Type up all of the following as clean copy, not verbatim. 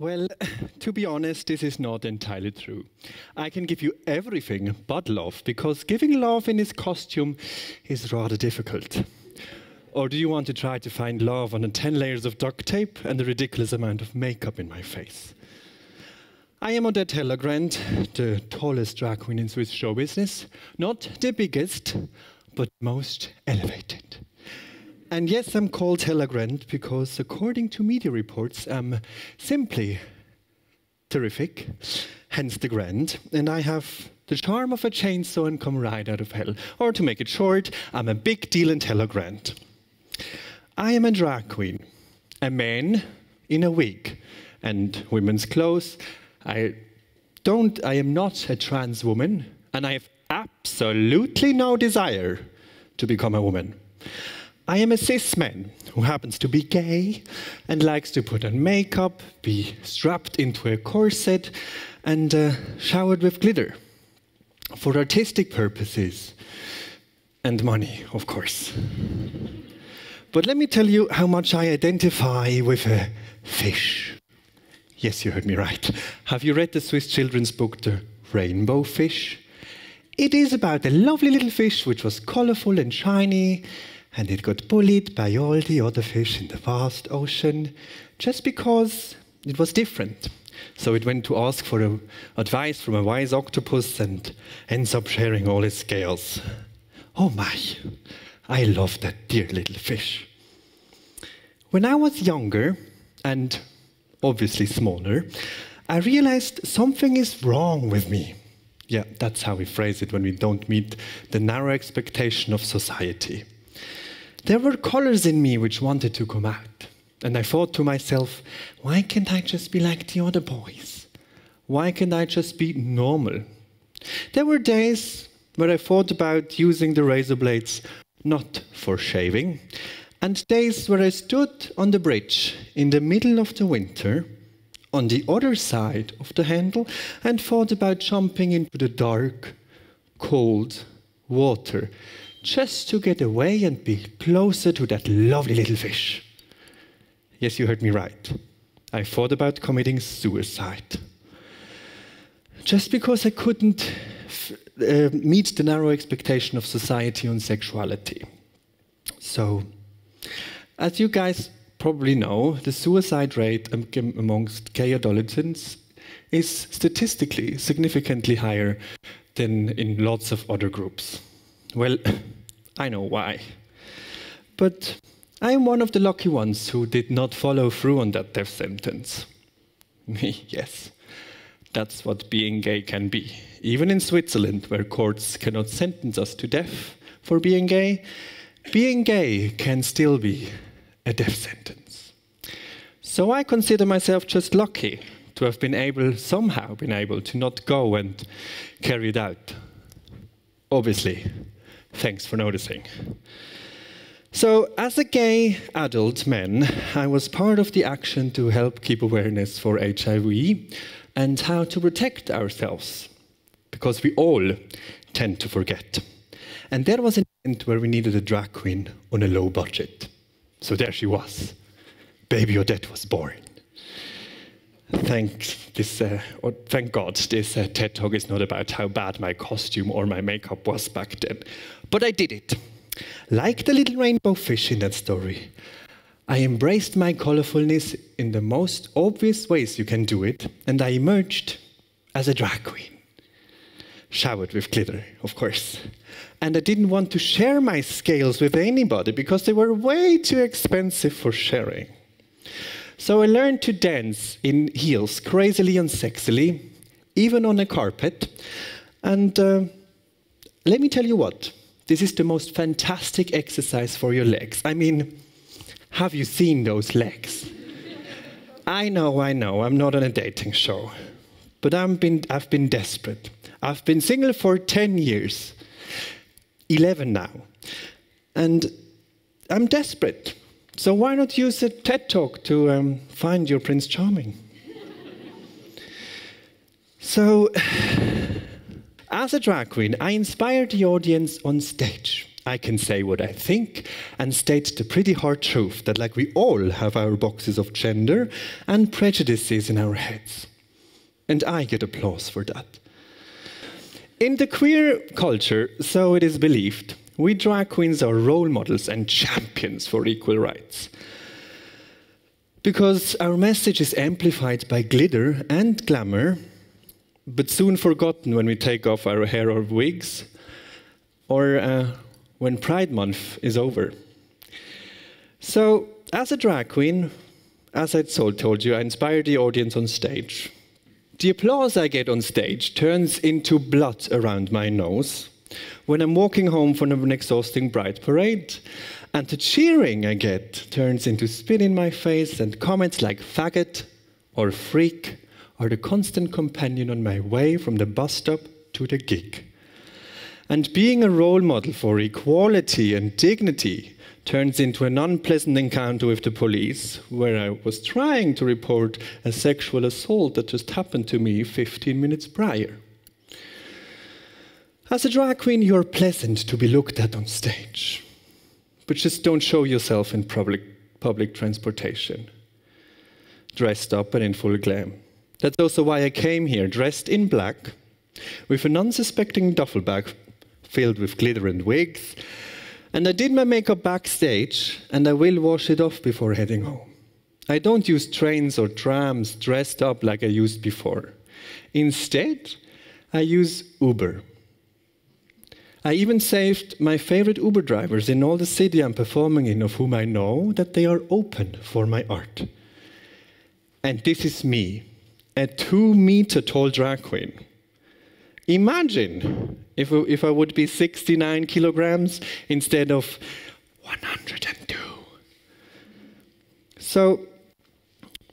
Well, to be honest, this is not entirely true. I can give you everything but love, because giving love in his costume is rather difficult. Or do you want to try to find love on the 10 layers of duct tape and a ridiculous amount of makeup in my face? I am Odette Hella Grant, the tallest drag queen in Swiss show business. Not the biggest, but most elevated. And yes, I'm called Hella Grant because, according to media reports, I'm simply terrific, hence the grand, and I have the charm of a chainsaw and come right out of hell. Or to make it short, I'm a big deal and Hella Grant. I am a drag queen, a man in a wig and women's clothes. I am not a trans woman, and I have absolutely no desire to become a woman. I am a cis man who happens to be gay and likes to put on makeup, be strapped into a corset and showered with glitter for artistic purposes and money, of course. But let me tell you how much I identify with a fish. Yes, you heard me right. Have you read the Swiss children's book, The Rainbow Fish? It is about a lovely little fish which was colorful and shiny, and it got bullied by all the other fish in the vast ocean just because it was different. So it went to ask for advice from a wise octopus and ends up sharing all his scales. Oh my, I love that dear little fish. When I was younger and obviously smaller, I realized something is wrong with me. Yeah, that's how we phrase it when we don't meet the narrow expectation of society. There were colors in me which wanted to come out. And I thought to myself, why can't I just be like the other boys? Why can't I just be normal? There were days where I thought about using the razor blades not for shaving, and days where I stood on the bridge in the middle of the winter, on the other side of the handle, and thought about jumping into the dark, cold water, just to get away and be closer to that lovely little fish. Yes, you heard me right. I thought about committing suicide. Just because I couldn't meet the narrow expectation of society on sexuality. So, as you guys probably know, the suicide rate amongst gay adolescents is statistically significantly higher than in lots of other groups. Well, I know why, but I am one of the lucky ones who did not follow through on that death sentence. Me, yes. That's what being gay can be. Even in Switzerland, where courts cannot sentence us to death for being gay can still be a death sentence. So I consider myself just lucky to have been able, somehow been able, to not go and carry it out. Obviously. Thanks for noticing. So, as a gay adult man, I was part of the action to help keep awareness for HIV and how to protect ourselves, because we all tend to forget. And there was an event where we needed a drag queen on a low budget. So there she was. Baby Odette was born. Thank God this TED Talk is not about how bad my costume or my makeup was back then. But I did it. Like the little rainbow fish in that story, I embraced my colorfulness in the most obvious ways you can do it, and I emerged as a drag queen. Showered with glitter, of course. And I didn't want to share my scales with anybody because they were way too expensive for sharing. So I learned to dance in heels, crazily and sexily, even on a carpet. And let me tell you what, this is the most fantastic exercise for your legs. I mean, have you seen those legs? I know, I'm not on a dating show. But I've been desperate. I've been single for 10 years, 11 now. And I'm desperate. So why not use a TED Talk to find your Prince Charming? So, as a drag queen, I inspired the audience on stage I can say what I think and state the pretty hard truth that, like, we all have our boxes of gender and prejudices in our heads. And I get applause for that. In the queer culture, so it is believed, we drag queens are role models and champions for equal rights. Because our message is amplified by glitter and glamour, but soon forgotten when we take off our hair or wigs, or when Pride Month is over. So, as a drag queen, as I told you, I inspire the audience on stage. The applause I get on stage turns into blood around my nose when I'm walking home from an exhausting bride parade, and the cheering I get turns into spit in my face and comments like faggot or freak are the constant companion on my way from the bus stop to the gig. And being a role model for equality and dignity turns into an unpleasant encounter with the police, where I was trying to report a sexual assault that just happened to me 15 minutes prior. As a drag queen, you're pleasant to be looked at on stage. But just don't show yourself in public transportation, dressed up and in full glam. That's also why I came here, dressed in black, with an unsuspecting duffel bag filled with glitter and wigs. And I did my makeup backstage, and I will wash it off before heading home. I don't use trains or trams dressed up like I used before. Instead, I use Uber. I even saved my favorite Uber drivers in all the city I'm performing in, of whom I know that they are open for my art. And this is me, a 2-meter-tall drag queen. Imagine if I would be 69 kilograms instead of 102. So,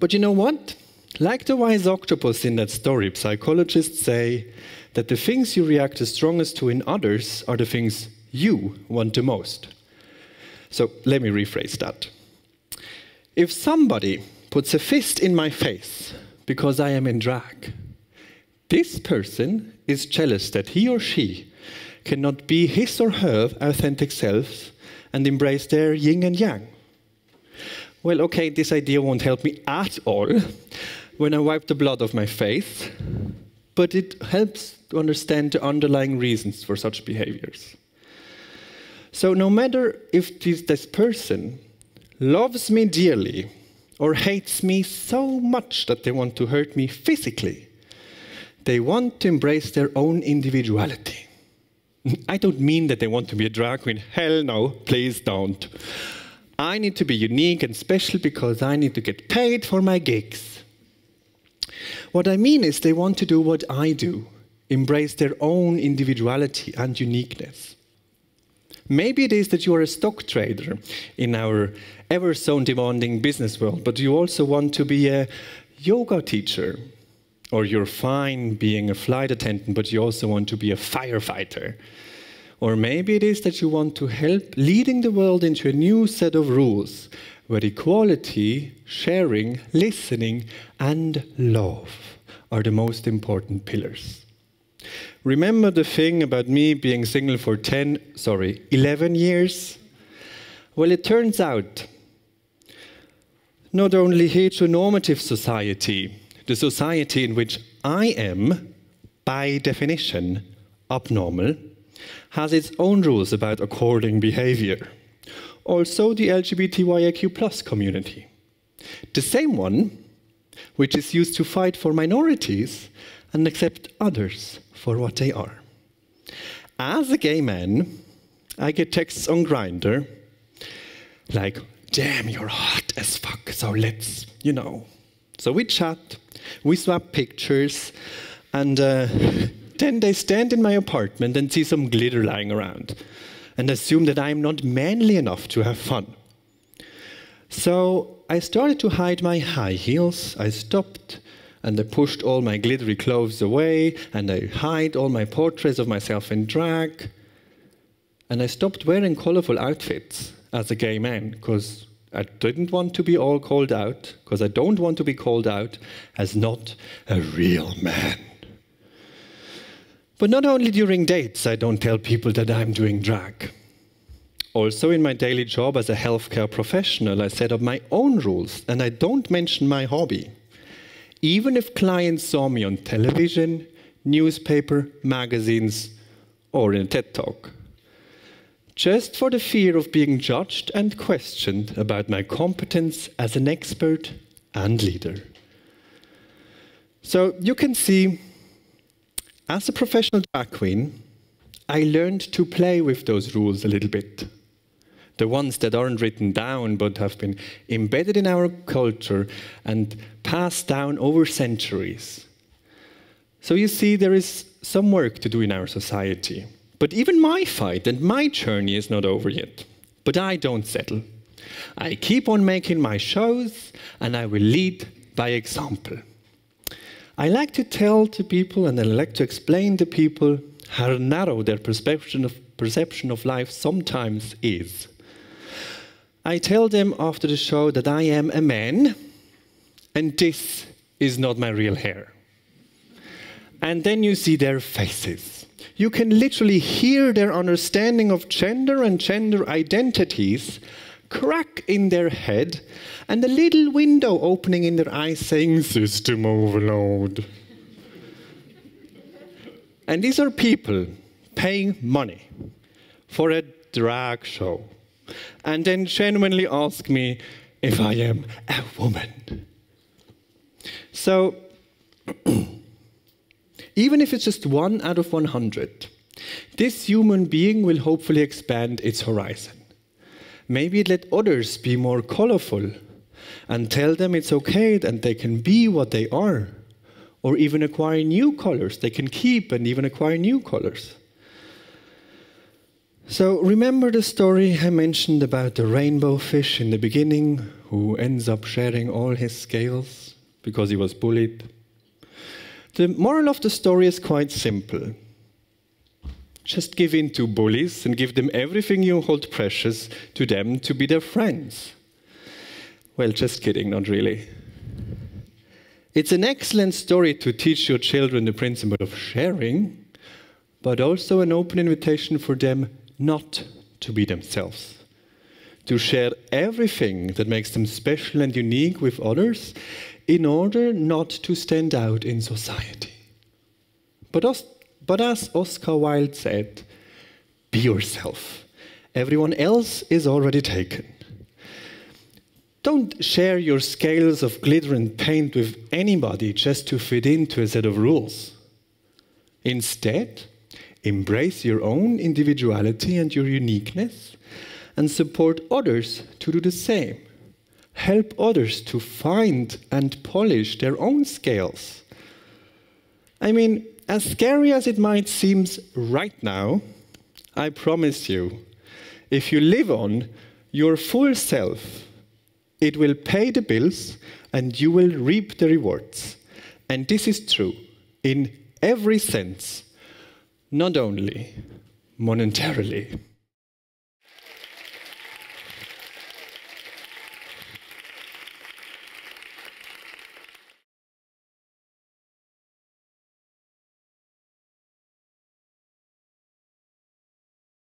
but you know what? Like the wise octopus in that story, psychologists say that the things you react the strongest to in others are the things you want the most. So let me rephrase that. If somebody puts a fist in my face because I am in drag, this person is jealous that he or she cannot be his or her authentic selves and embrace their yin and yang. Well, okay, this idea won't help me at all when I wipe the blood off my face, but it helps to understand the underlying reasons for such behaviors. So no matter if this person loves me dearly or hates me so much that they want to hurt me physically, they want to embrace their own individuality. I don't mean that they want to be a drag queen. Hell no, please don't. I need to be unique and special because I need to get paid for my gigs. What I mean is they want to do what I do, embrace their own individuality and uniqueness. Maybe it is that you are a stock trader in our ever so demanding business world, but you also want to be a yoga teacher, or you're fine being a flight attendant, but you also want to be a firefighter. Or maybe it is that you want to help leading the world into a new set of rules where equality, sharing, listening, and love are the most important pillars. Remember the thing about me being single for 11 years? Well, it turns out not only heteronormative society, the society in which I am, by definition, abnormal, has its own rules about according behavior. Also the LGBTIQ+ community. The same one which is used to fight for minorities and accept others for what they are. As a gay man, I get texts on Grindr like, damn, you're hot as fuck, so let's, you know. So we chat, we swap pictures, and then they stand in my apartment and see some glitter lying around and assume that I am not manly enough to have fun. So I started to hide my high heels. I stopped and I pushed all my glittery clothes away and I hide all my portraits of myself in drag. And I stopped wearing colorful outfits as a gay man because I didn't want to be all called out, because I don't want to be called out as not a real man. But not only during dates, I don't tell people that I'm doing drag. Also, in my daily job as a healthcare professional, I set up my own rules, and I don't mention my hobby. Even if clients saw me on television, newspaper, magazines, or in a TED Talk. Just for the fear of being judged and questioned about my competence as an expert and leader. So you can see, as a professional drag queen, I learned to play with those rules a little bit. The ones that aren't written down, but have been embedded in our culture and passed down over centuries. So you see, there is some work to do in our society. But even my fight and my journey is not over yet. But I don't settle. I keep on making my shows, and I will lead by example. I like to tell to people, and I like to explain to people how narrow their perception of life sometimes is. I tell them after the show that I am a man, and this is not my real hair. And then you see their faces. You can literally hear their understanding of gender and gender identities crack in their head, and a little window opening in their eyes saying, "System overload." And these are people paying money for a drag show, and then genuinely ask me if I am a woman. So, even if it's just 1 out of 100, this human being will hopefully expand its horizon. Maybe it let others be more colorful and tell them it's okay and they can be what they are, or even acquire new colors. They can keep and even acquire new colors. So remember the story I mentioned about the rainbow fish in the beginning, who ends up sharing all his scales because he was bullied? The moral of the story is quite simple. Just give in to bullies and give them everything you hold precious to them to be their friends. Well, just kidding, not really. It's an excellent story to teach your children the principle of sharing, but also an open invitation for them not to be themselves, to share everything that makes them special and unique with others in order not to stand out in society. But as Oscar Wilde said, be yourself. Everyone else is already taken. Don't share your scales of glitter and paint with anybody just to fit into a set of rules. Instead, embrace your own individuality and your uniqueness, and support others to do the same. Help others to find and polish their own scales. I mean, as scary as it might seem right now, I promise you, if you live on your full self, it will pay the bills and you will reap the rewards. And this is true in every sense, not only monetarily.